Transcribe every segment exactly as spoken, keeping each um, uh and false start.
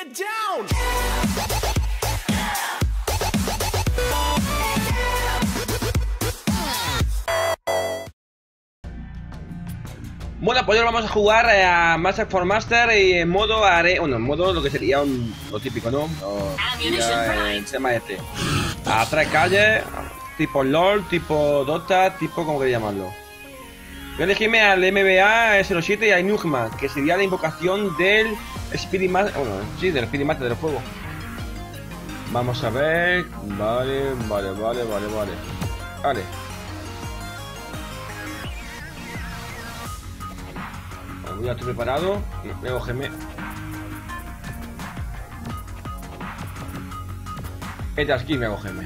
Get down. Bueno, pues ahora vamos a jugar a Master X Master y en modo are... Bueno, en modo lo que sería un, lo típico, ¿no? O, ya, el tema este. A tres calles, tipo LOL, tipo Dota, tipo como queréis llamarlo. Voy a elegirme al M B A cero siete y a Enigma, que sería la invocación del Spirit Master, bueno, sí, del Spirit Master del juego. Vamos a ver, vale, vale, vale, vale, vale. Vale. Voy a estar preparado y luego gemé. Esta aquí me hago gemé.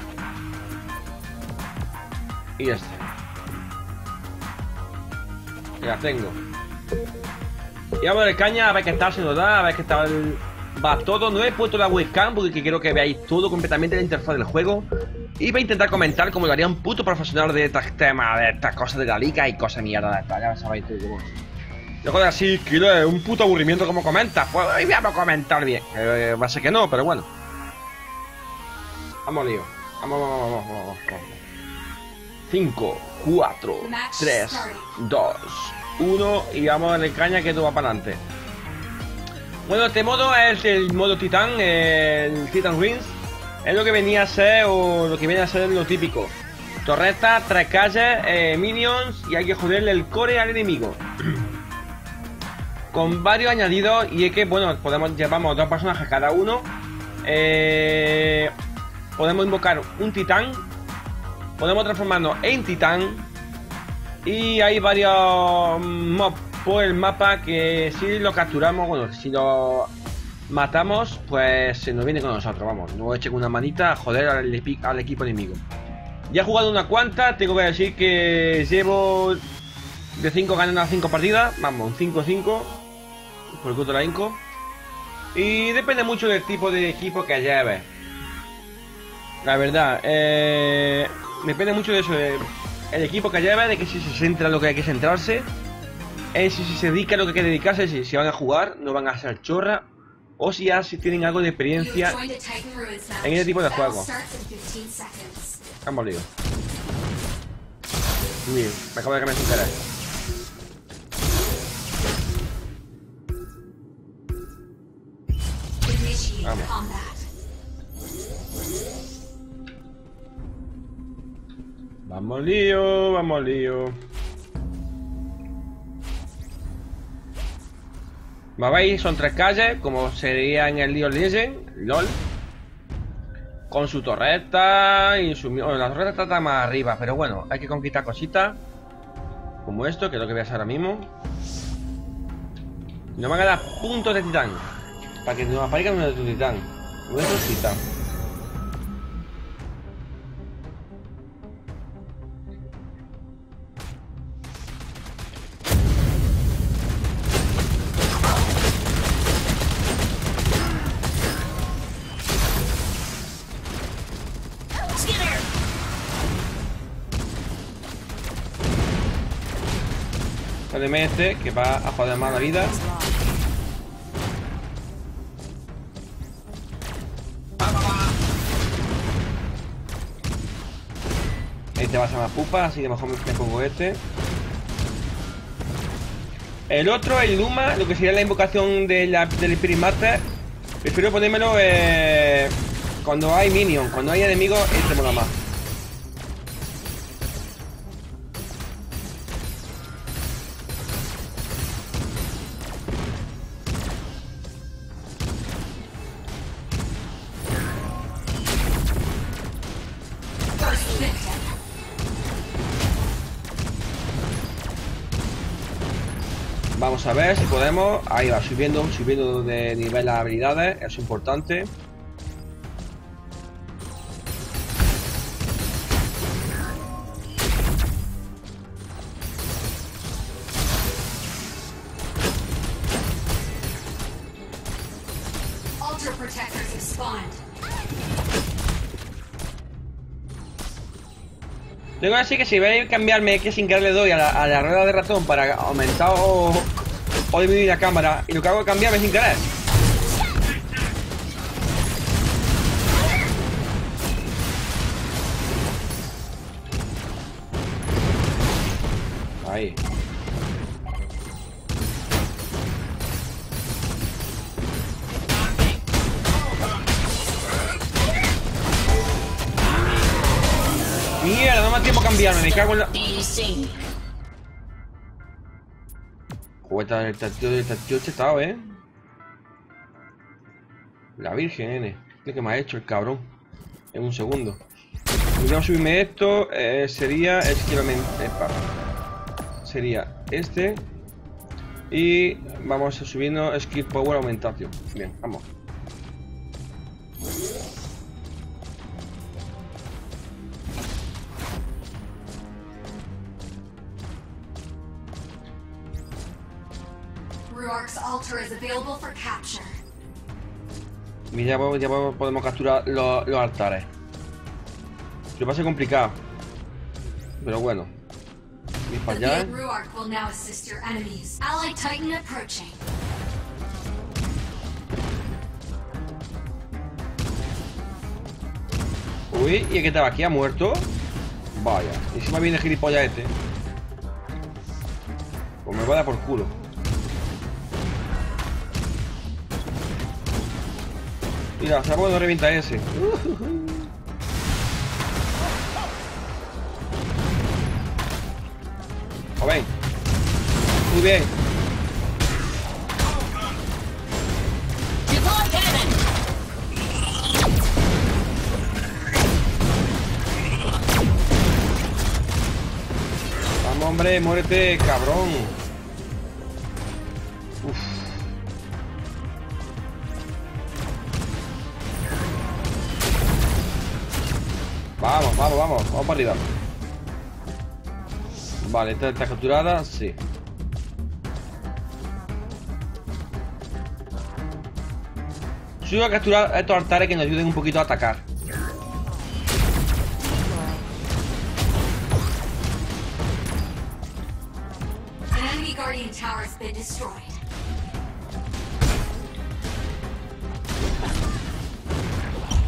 Y ya está. Ya tengo. Y vamos a ver caña, a ver qué tal se nos da, a ver qué tal va todo. No he puesto la webcam porque quiero que veáis todo completamente la interfaz del juego. Y voy a intentar comentar como lo haría un puto profesional de estos temas, de estas cosas de la liga y cosas mierda de estas. Ya sabéis tú cómo. Yo joder, así que es un puto aburrimiento como comentas. Pues hoy vamos a comentar bien. Eh, va a ser que no, pero bueno. Vamos, lío. Vamos, vamos, vamos, vamos, vamos. cinco, cuatro, tres, dos, uno y vamos a darle caña que esto va para adelante. Bueno, este modo es el modo Titan, el Titan Rings. Es lo que venía a ser, o lo que viene a ser lo típico. Torreta, tres calles, eh, minions y hay que joderle el core al enemigo. Con varios añadidos y es que, bueno, podemos llevamos dos personajes cada uno. Eh, podemos invocar un titán. Podemos transformarnos en titán. Y hay varios mobs por el mapa que si los capturamos, bueno, si los matamos, pues se nos viene con nosotros, vamos. No echen una manita a joder al, al equipo enemigo. Ya he jugado una cuanta, tengo que decir que llevo de cinco ganando a cinco partidas, vamos, un cinco cinco, por el cuento de la Inco. Y depende mucho del tipo de equipo que lleves. La verdad, eh... depende mucho de eso, de el equipo que lleva, de que si se centra en lo que hay que centrarse, en si se dedica a lo que hay que dedicarse, si, si van a jugar, no van a hacer chorra, o si ya si tienen algo de experiencia en este tipo de juegos. Vamos, lío. Uy, me acabo de cambiar sin querer. Vamos. Vamos lío, vamos lío. ¿Me veis? Son tres calles, como sería en el League Legend, LOL. Con su torreta y su... Bueno, la torreta está más arriba, pero bueno, hay que conquistar cositas. Como esto, que es lo que voy a hacer ahora mismo. Nos van a dar puntos de titán. Para que nos aparezcan uno de tu titán. Nuestro titán. Este que va a joder más la vida. Este va a ser más pupa, así que mejor me pongo este. El otro, el Luma, lo que sería la invocación de la, del Spirit Master. Prefiero ponérmelo eh, cuando hay minions, cuando hay enemigos, este mola más. Vamos a ver si podemos. Ahí va, subiendo, subiendo de nivel las habilidades, es importante. Tengo así que si voy a cambiarme, que sin querer le doy a la, a la rueda de ratón para aumentar o, o, o disminuir la cámara, y lo que hago es cambiarme sin querer. Ahí. Mierda, no me da tiempo a cambiarme, me cago en la... Jugueta, está tío, está tío chetado, eh. La virgen, nene. ¿Qué que me ha hecho el cabrón? En un segundo. Voy a subirme esto. Eh, sería... Es que sería este. Y vamos subiendo Skill Power Aumentación. Bien, vamos. Mira, ya podemos capturar los, los altares. Lo va a ser complicado, pero bueno. Y para allá. Uy, ¿y el que estaba aquí ha muerto? Vaya, y encima viene el gilipollas este. Pues me va a dar por culo. Mira, se ha podido reventar ese. O ven. Muy bien. Vamos, hombre, muérete, cabrón. Uf. Vamos, vamos, vamos, vamos para arriba. Vale, esta está capturada, sí. Yo voy a capturar a estos altares que nos ayuden un poquito a atacar.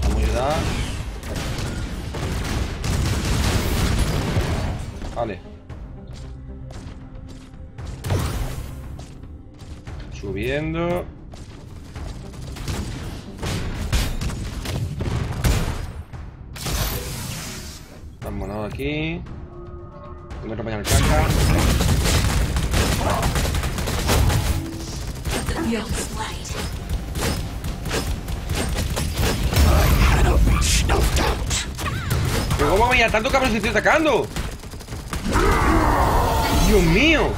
Vamos a ayudar. Vale. Subiendo. Vámonos aquí. Me voy a el caca. Pero ¿cómo voy a tanto cabrón si estoy atacando? ¡Dios mío!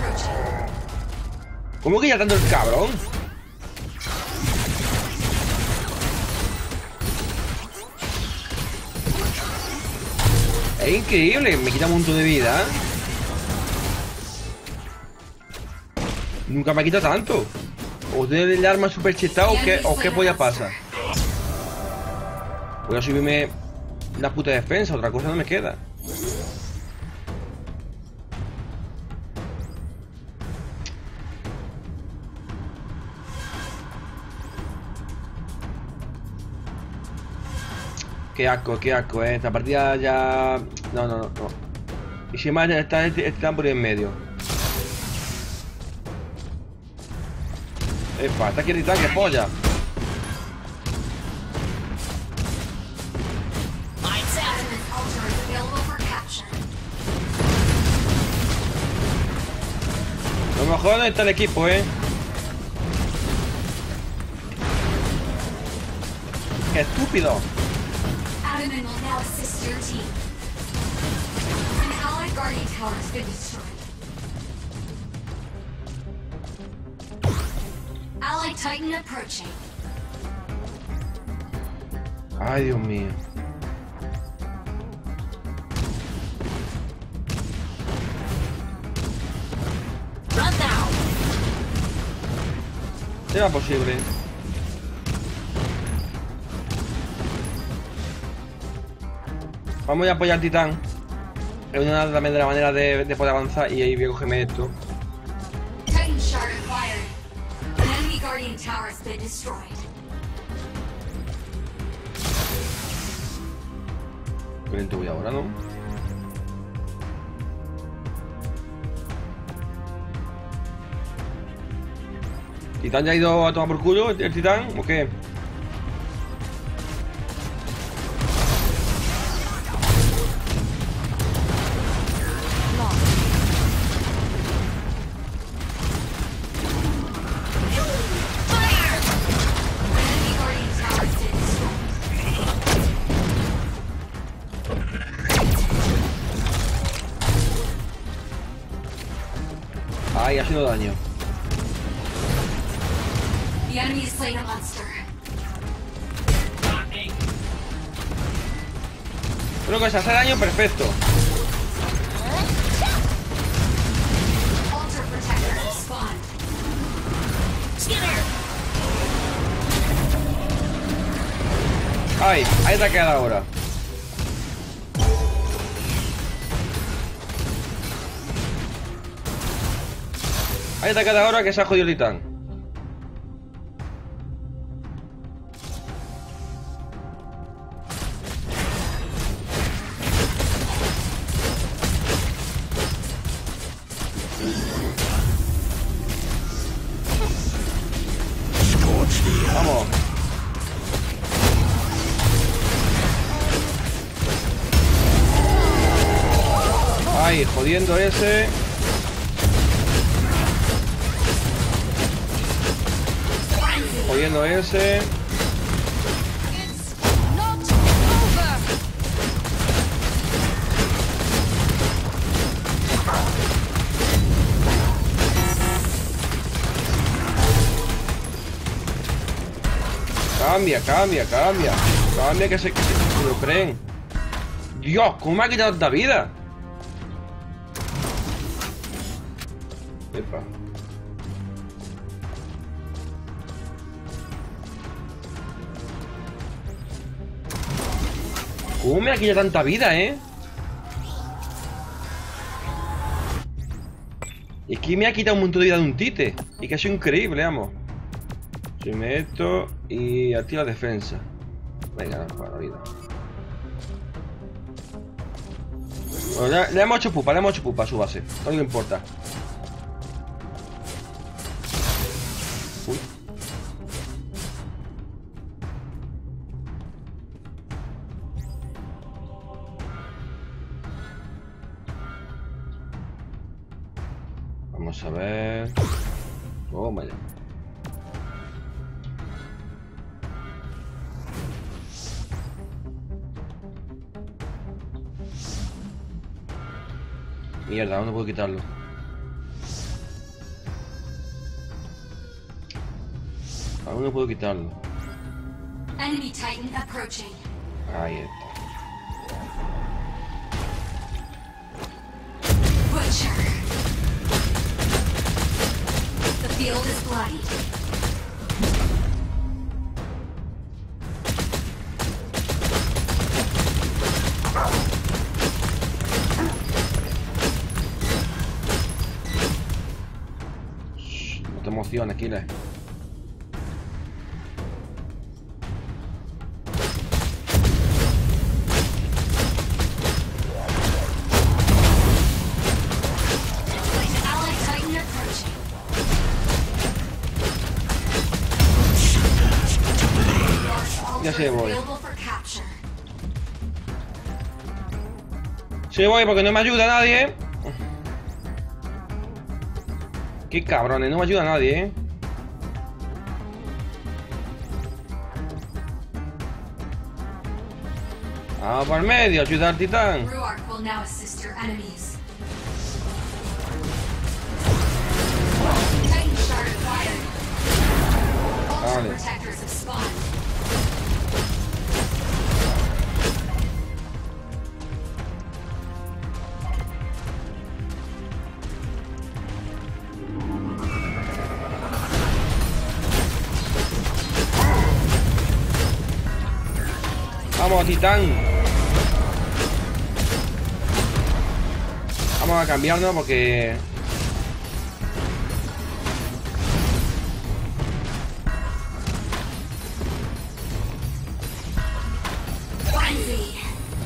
¿Cómo que ya tanto el cabrón? Es increíble, me quita un montón de vida. Nunca me quita tanto. O tiene el arma super chetado o qué, o qué polla pasa. Voy a subirme la puta defensa, otra cosa no me queda. Qué asco, qué asco, eh. Esta partida ya... No, no, no. Y si más está este por ahí en medio. Epa, está aquí el titán, que polla. A lo mejor no está el equipo, eh. Qué estúpido. Ay, Dios mío. Era posible. Vamos a apoyar al titán. Es una también de la manera de, de poder avanzar. Y ahí voy a cogerme esto. Qué lento voy ahora, ¿no? ¿Titán ya ha ido a tomar por culo el, el titán o qué? Ay, ha sido daño. The enemy has slain a monster. Creo que se hace daño perfecto. Ultra protector spawn. Ay, ahí te ha quedado ahora. Hay que atacar ahora que se ha jodido el titán. Vamos. Ay, jodiendo ese. Jodiendo ese. Cambia, cambia, cambia. Cambia que se, que se, que se lo creen. Dios, ¿cómo me ha quitado esta vida? Epa. ¿Cómo me ha quitado tanta vida, eh? Es que me ha quitado un montón de vida de un tite. Y que ha sido increíble, vamos. Si meto y activa defensa. Venga, para la vida. Bueno, le, le hemos hecho pupa, le hemos hecho pupa a su base. No le importa. Uy. Vamos a ver. Oh, vaya. Mierda, ¿dónde puedo quitarlo? ¿A dónde puedo quitarlo? Enemy Titan approaching. Ahí está. Butcher. Field is bloody. Shh, no te emociones, Kile. Ya se voy. Se voy porque no me ayuda nadie. Qué cabrones, no me ayuda nadie, ¿eh? Vamos por medio, ayuda al titán. Vale. Vamos, titán. Vamos a cambiarnos porque...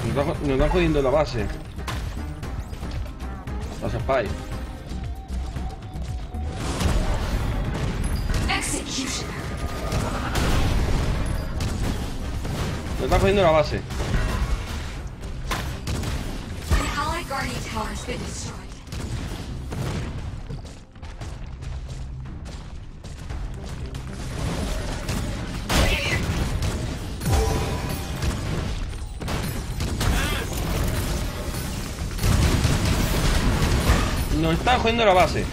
Nos va, nos va jodiendo la base. La spy. X Me están cogiendo la base. Nos están jodiendo la base.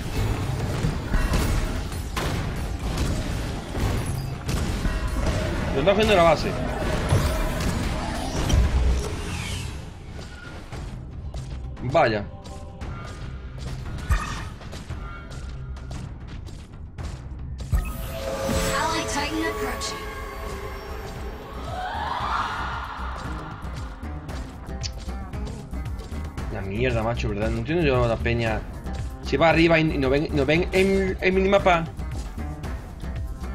Nos están jodiendo la base. Vaya. La mierda, macho, ¿verdad? No entiendo yo la peña. Si va arriba y no ven, no ven en el minimapa.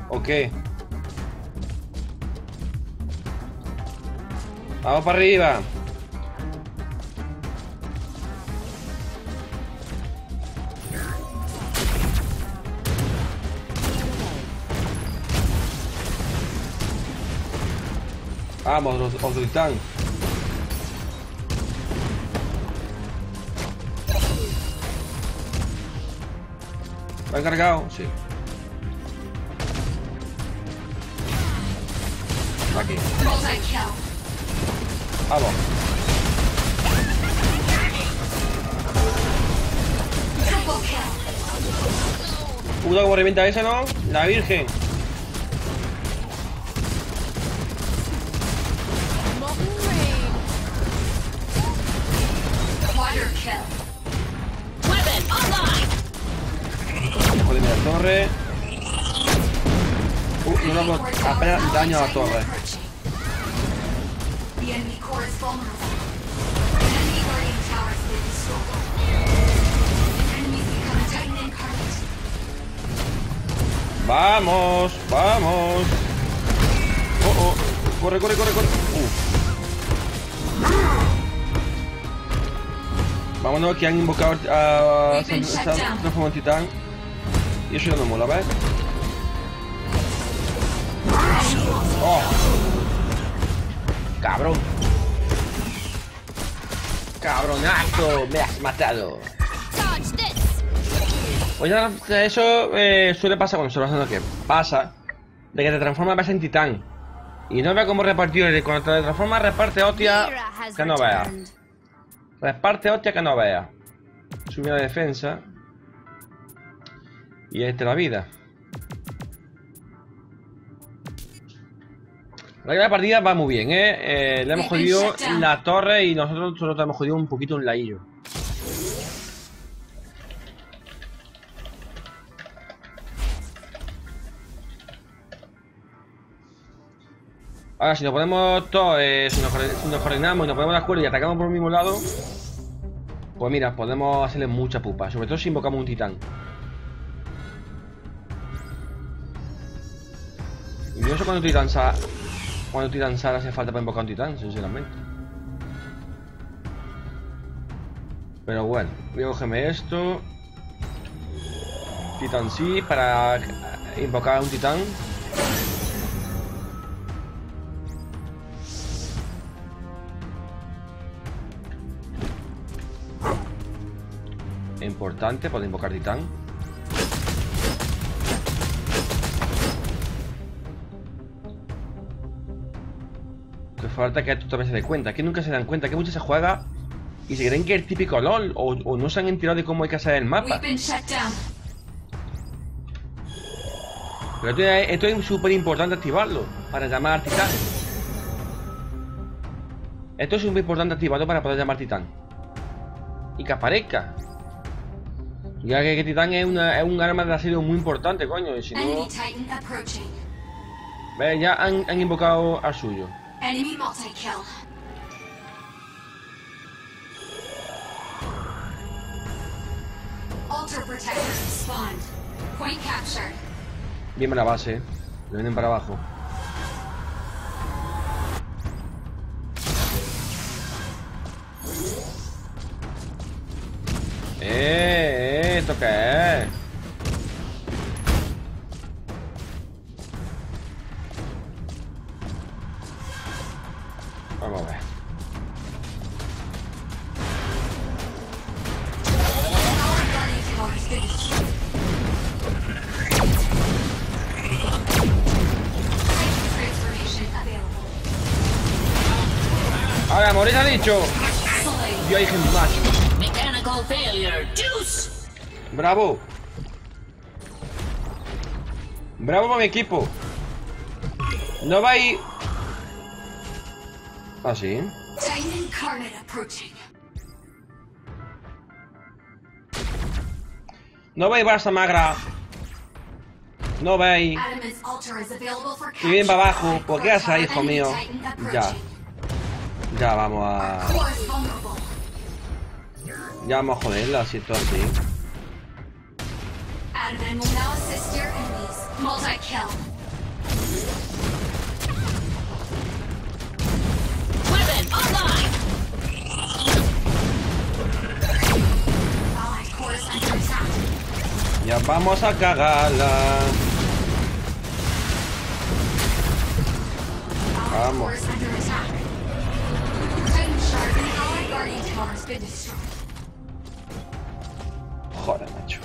¿O qué? Vamos para arriba. Vamos, los, los Titan. ¿Está cargado? Sí. Aquí. Vamos. Puta, como revienta esa, ¿no? La virgen. Torre. Uh, no hago apenas daño a la torre. Vamos, vamos. Oh, oh. Corre, corre, corre, corre. Uh. Vámonos, que han invocado a San Francisco Titan. Y eso ya no mola, ¿ves? ¡Oh! ¡Cabrón! ¡Cabronazo! ¡Me has matado! Pues ya eso eh, suele pasar cuando se va haciendo que pasa de que te transformas base en titán. Y no vea cómo repartir. Y cuando te transformas reparte hostia que no vea. Reparte hostia que no vea. Subir la defensa. Y esta es la vida. La primera partida va muy bien, ¿eh? Eh le hemos jodido la torre y nosotros solo te hemos jodido un poquito un ladillo. Ahora, si nos ponemos todos, eh, si nos coordinamos y nos ponemos de acuerdo y atacamos por el mismo lado, pues mira, podemos hacerle mucha pupa. Sobre todo si invocamos un titán. Yo no sé cuándo Titan Sal hace falta para invocar un titán, sinceramente. Pero bueno, voy a cogerme esto. Titan sí, para invocar a un titán. Es importante para invocar titán. Falta que esto también se dé cuenta, que nunca se dan cuenta, que muchos se juega y se creen que es el típico LOL o, o no se han enterado de cómo hay que hacer el mapa. Pero esto es súper importante activarlo para llamar titán. Esto es súper importante activarlo para poder llamar titán y que aparezca. Ya que, que titán es, una, es un arma de acero muy importante, coño. Y si no... Ve, ya han, han invocado al suyo. Enemy multi-kill. Altar protectors spawned. Point captured. Bien a la base. Le vienen para abajo. Eh, eh, ¿esto qué es? Vamos a ver. Ahora, amor, ¿les ha dicho? Yo hay gente más. Bravo. Bravo para mi equipo. No va a ir. Así. No veis Barça Magra. No veis. Y bien para abajo. ¿Por qué haces, hijo mío? Ya. Ya vamos a. Ya vamos a joderla si esto así. Ya vamos a cagarla. Vamos. Joder, macho.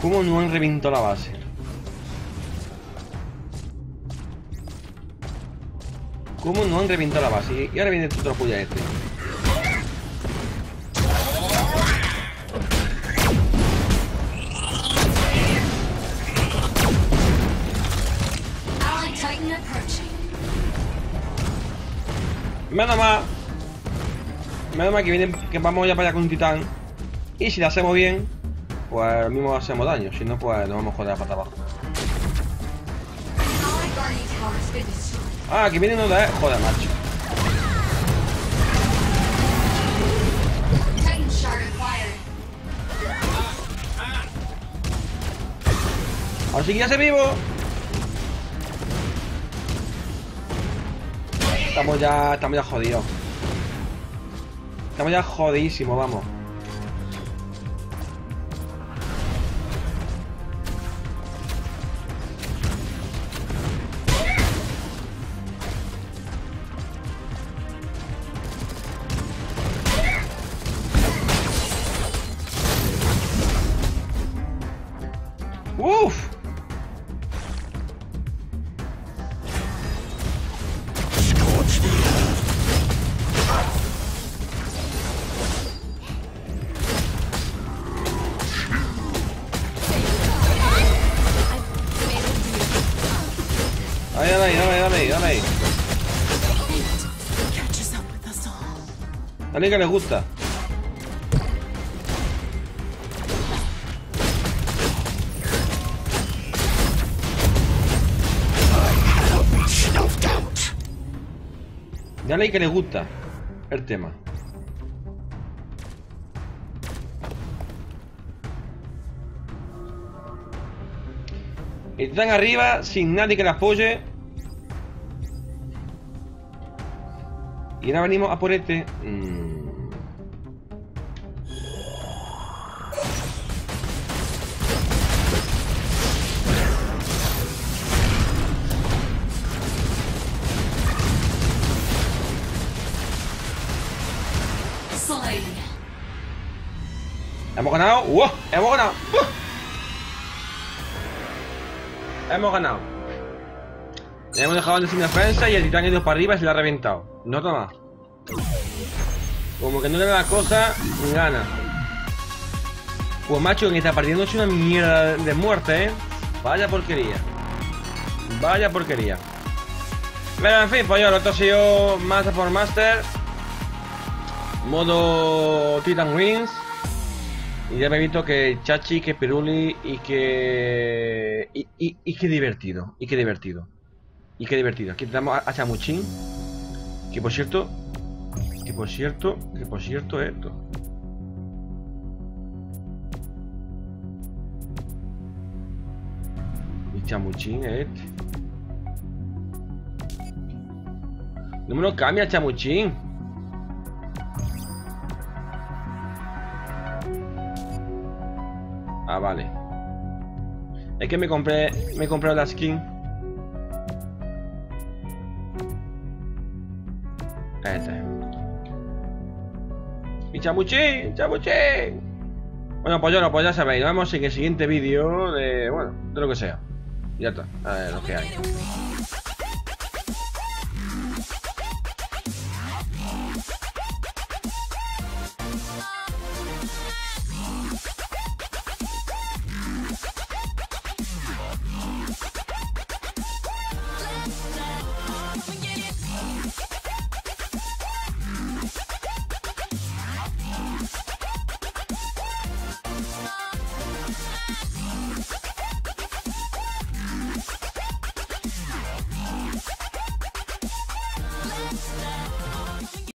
¿Cómo no han reventado la base? ¿Cómo no han reventado la base? Y ahora viene tu tropulla este. Menos mal. Menos mal que viene, que vamos ya para allá con un titán. Y si lo hacemos bien, pues lo mismo hacemos daño. Si no, pues nos vamos a joder para abajo. Ah, que viene uno de... Joder, macho. Así que ya se vivo. Estamos ya... Estamos ya jodidos. Estamos ya jodidísimos, vamos. ¡Uf! Dale, que les gusta. Dale, que les gusta el tema. Están arriba sin nadie que las apoye. Y ahora venimos a por este. Mm. Hemos ganado. ¡Wow! Hemos ganado. ¡Uh! Hemos ganado. Le hemos dejado sin defensa y el titán ha ido para arriba y se le ha reventado. No toma. Como que no le da la cosa, gana. Pues macho, en esta partida no es una mierda de muerte, eh. Vaya porquería. Vaya porquería. Pero en fin, pues yo, lo otro ha sido Master por Master. Modo Titan Rings. Y ya me he visto que Chachi, que Piruli y que... Y, y, y que divertido, y que divertido. Y que divertido. Aquí tenemos a, a Chamuchín. Que por cierto, que por cierto, que por cierto esto. Y Chamuchín es este. No me lo cambia, Chamuchín. Ah, vale. Es que me compré, me compré la skin. Ese. ¡Mi chamuchín! ¡Chamuchín! Bueno, pues ya, pues ya sabéis. Nos vemos en el siguiente vídeo de... bueno, de lo que sea. Ya está. A ver, lo que hay.